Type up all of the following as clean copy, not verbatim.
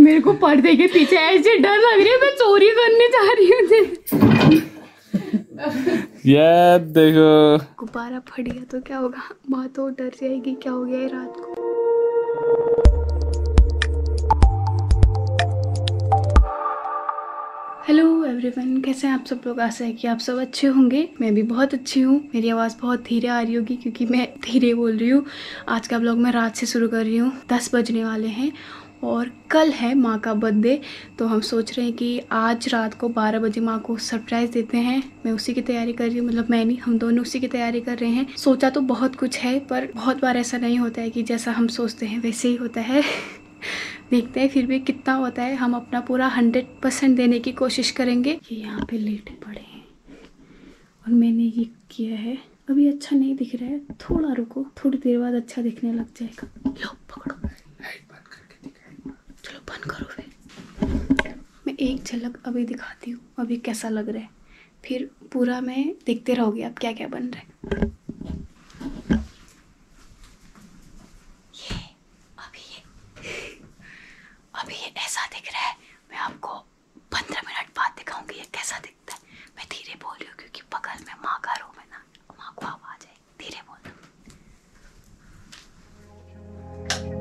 मेरे को पर्दे के पीछे ऐसे डर लग रही है, मैं चोरी करने जा रही हूँ। यार देखो गुब्बारा फट गया तो क्या होगा, बहुत तो डर जाएगी। क्या हो गया है रात को। हेलो एवरीवन, कैसे हैं आप सब लोग। आशा है कि आप सब अच्छे होंगे। मैं भी बहुत अच्छी हूँ। मेरी आवाज़ बहुत धीरे आ रही होगी क्योंकि मैं धीरे बोल रही हूँ। आज का ब्लॉग मैं रात से शुरू कर रही हूँ। 10 बजने वाले हैं और कल है माँ का बर्थडे, तो हम सोच रहे हैं कि आज रात को 12 बजे माँ को सरप्राइज़ देते हैं। मैं उसी की तैयारी कर रही हूँ, मतलब मैं नहीं, हम दोनों उसी की तैयारी कर रहे हैं। सोचा तो बहुत कुछ है पर बहुत बार ऐसा नहीं होता है कि जैसा हम सोचते हैं वैसे ही होता है। देखते हैं फिर भी कितना होता है। हम अपना पूरा 100% देने की कोशिश करेंगे। कि यहाँ पे लेटे पड़े हैं और मैंने ये किया है। अभी अच्छा नहीं दिख रहा है, थोड़ा रुको, थोड़ी देर बाद अच्छा दिखने लग जाएगा। लो पकड़ो, चलो बंद करो। फिर मैं एक झलक अभी दिखाती हूँ अभी कैसा लग रहा है, फिर पूरा मैं देखते रहोगे अब क्या क्या बन रहा है। ये ऐसा दिख रहा है। मैं आपको 15 मिनट बाद दिखाऊंगी ये कैसा दिखता है। मैं धीरे बोल रही हूँ क्योंकि बगल में माँ का रूम है ना, माँ को आवाज है। धीरे बोल रही हूँ।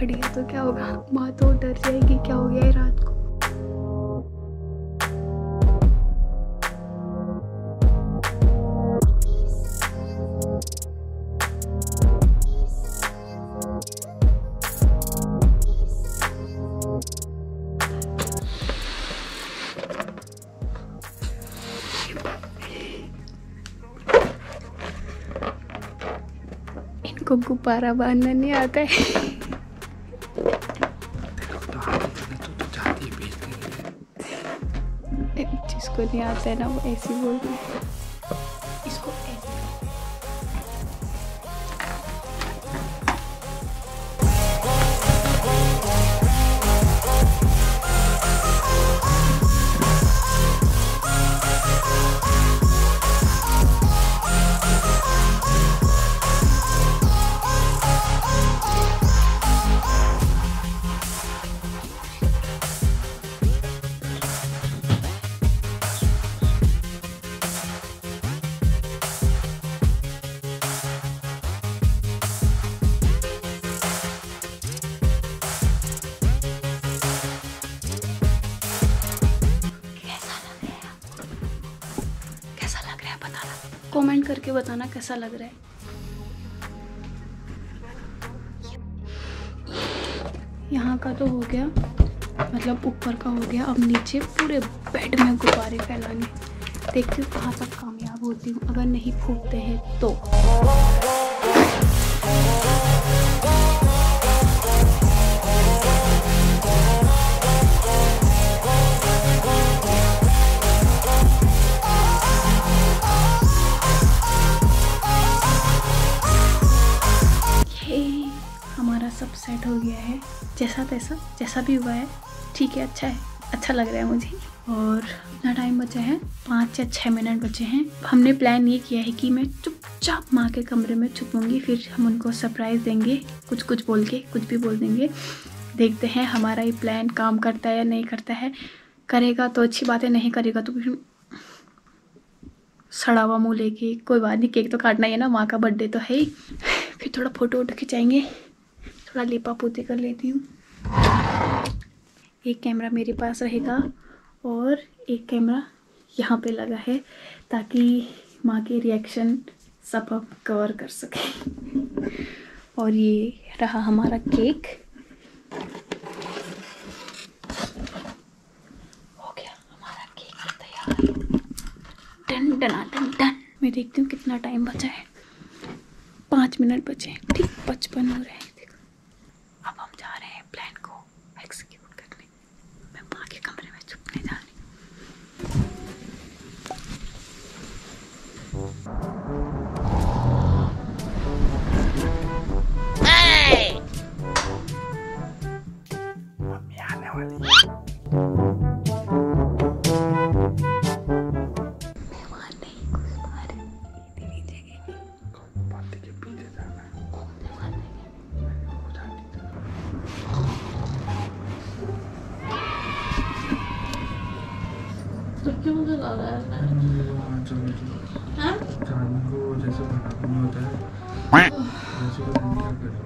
फट गया तो क्या होगा, माँ तो डर जाएगी। क्या हो गया है रात को। इनको गुब्बारा बांधना नहीं आता है। जिसको नहीं आता है ना वो ऐसे बोलते हैं। इसको ऐसे कमेंट करके बताना कैसा लग रहा है। यहाँ का तो हो गया, मतलब ऊपर का हो गया। अब नीचे पूरे बेड में गुब्बारे फैलाने। देखती हूँ कहाँ तक कामयाब होती हूँ। अगर नहीं फूटते हैं तो सब सेट हो गया है। जैसा तैसा जैसा भी हुआ है ठीक है, अच्छा है, अच्छा लग रहा है मुझे। और इतना टाइम बचा है, 5 या 6 मिनट बचे हैं। हमने प्लान ये किया है कि मैं चुपचाप माँ के कमरे में छुपूंगी, फिर हम उनको सरप्राइज़ देंगे। कुछ कुछ बोल के, कुछ भी बोल देंगे। देखते हैं हमारा ये प्लान काम करता है या नहीं करता है। करेगा तो अच्छी बात है, नहीं करेगा तो फिर सड़ा हुआ मुँह लेके कोई बात नहीं। केक तो काटना ही है ना, माँ का बर्थडे तो है ही। फिर थोड़ा फोटो वोटो खिंचाएंगे, थोड़ा लिपा पोती कर लेती हूँ। एक कैमरा मेरे पास रहेगा और एक कैमरा यहाँ पे लगा है ताकि माँ के रिएक्शन सब हम कवर कर सकें। और ये रहा हमारा केक। हो गया हमारा केक तैयार। डन डना डन डन। मैं देखती हूँ कितना टाइम बचा है। 5 मिनट बचे हैं, ठीक 55 हो रहे हैं। क्यों जला रहा है? चांद को जैसे भड़क नहीं होता है वैसे को नहीं क्या कर रहा है।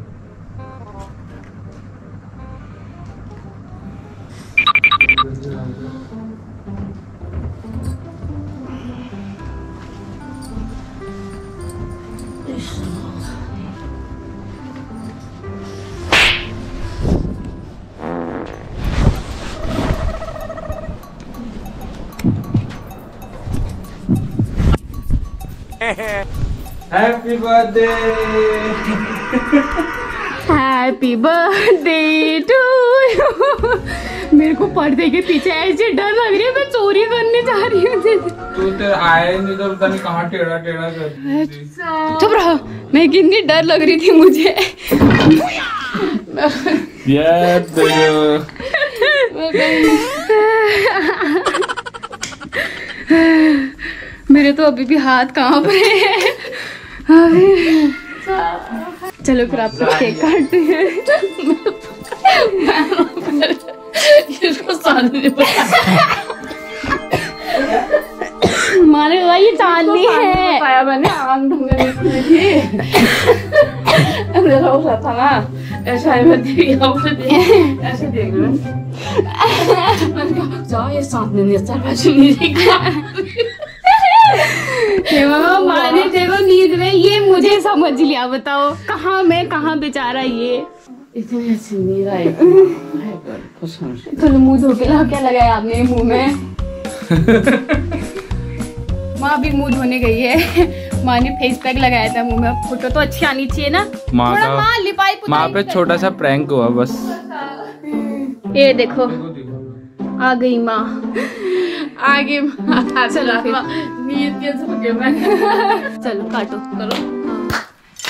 Happy birthday! Happy birthday to you! मेरे को पर्दे के पीछे ऐसे डर लग रही है मैं चोरी करने जा रही हूँ। तू तेरा आया नहीं तो पता नहीं कहाँ टेढ़ा टेढ़ा कर रही थी। चुप रहो, मैं कितनी डर लग रही थी मुझे। Yes, मेरे तो अभी भी हाथ कांप रहे हैं। चलो फिर आप लोग केक काटते हैं। मानेगा ये चांदनी है। पाया मैंने आंख ढूंढने थी। मेरा उठा था ना ऐसा ऐसे देख रहे जाओ ये सामने नहीं देखा। माने तेरे नींद में ये मुझे समझ लिया। बताओ कहाँ मैं कहाँ बेचारा ये इतनी अच्छी नींद आई। चलो मुँह धो के लाओ। क्या लगाया आपने मुँह में? माँ भी मुँह धोने गई है। माँ ने फेस पैक लगाया था मुँह में। फोटो तो अच्छी आनी चाहिए ना। माँ लिपाई माँ पे छोटा सा प्रैंक हुआ बस। ये देखो आ गई माँ आगे। नींद के झोंके में चलो काटो करो।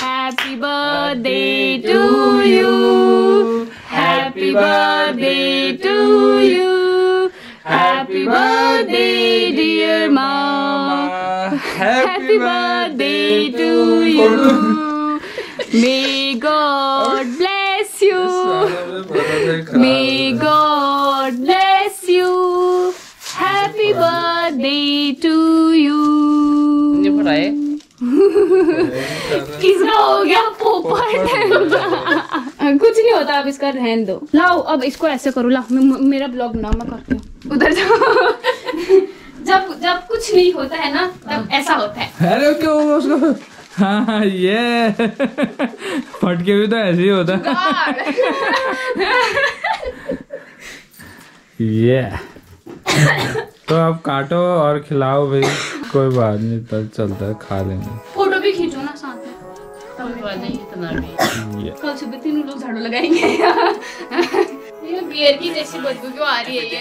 Happy birthday to you, happy birthday to you, happy birthday dear माँ, happy birthday to you, may God bless you, may God bless you, happy birthday to you. ये पड़ा है किसका हो गया पोपट? कुछ नहीं होता अब इसका रहन दो। लाओ अब इसको ऐसे करो। लाओ मेरा ब्लॉग बनाओ मैं करती हूँ। उधर जाओ। जब कुछ नहीं होता है ना तब ऐसा होता है। अरे क्यों उसको? हाँ ये फटके भी तो ऐसे ही होता है। ये तो आप काटो और खिलाओ भाई। कोई बात नहीं तब चलता है खा लेंगे। फोटो भी खींचो ना साथ में। कल सुबह तीनों लोग झाड़ू लगाएंगे। ये बियर की जैसी बदबू क्यों आ रही है? ये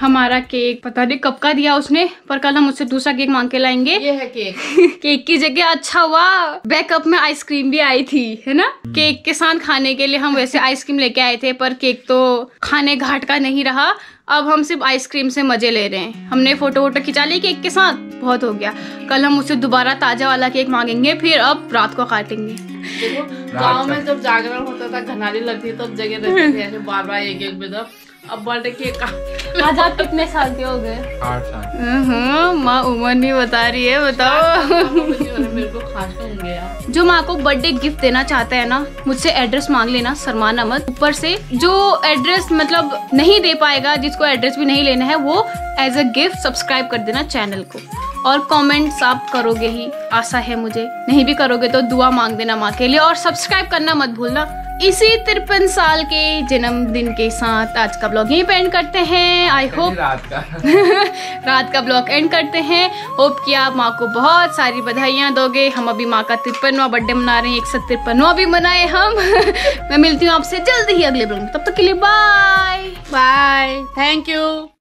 हमारा केक पता नहीं कब का दिया उसने पर कल हम उससे दूसरा केक मांग के लाएंगे। ये है केक। केक की जगह अच्छा हुआ बैकअप में आइसक्रीम भी आई थी है ना। केक के साथ खाने के लिए हम वैसे आइसक्रीम लेके आए थे पर केक तो खाने घाट का नहीं रहा। अब हम सिर्फ आइसक्रीम से मजे ले रहे हैं। हमने फोटो वोटो खिंचा ली केक के साथ, बहुत हो गया। कल हम उससे दोबारा ताजा वाला केक मांगेंगे फिर अब रात को काटेंगे। देखो गाँव में जब जागरण होता था घनाली लगती तब जगह रहती थी बार बार एक एक बेदब। अब बर्थडे केक का आज आप कितने साल के हो गए? 8 साल। माँ उम्र नहीं बता रही है बताओ। मेरे को खास होंगे यार। जो माँ को बर्थडे गिफ्ट देना चाहते हैं ना मुझसे एड्रेस मांग लेना। सलमान अहमद ऊपर से जो एड्रेस मतलब नहीं दे पाएगा जिसको एड्रेस भी नहीं लेना है वो एज अ गिफ्ट सब्सक्राइब कर देना चैनल को। और कमेंट्स आप करोगे ही आशा है मुझे, नहीं भी करोगे तो दुआ मांग देना माँ के लिए। और सब्सक्राइब करना मत भूलना। इसी 53 साल के जन्मदिन के साथ आज का ब्लॉग यहीं पे एंड करते हैं। आई होप रात का ब्लॉग एंड करते हैं। होप कि आप माँ को बहुत सारी बधाइयाँ दोगे। हम अभी माँ का 53वां बर्थडे मना रहे हैं, 153वां भी मनाए हम। मैं मिलती हूँ आपसे जल्दी ही अगले ब्लॉग में, तब तक के लिए बाय बाय, थैंक यू।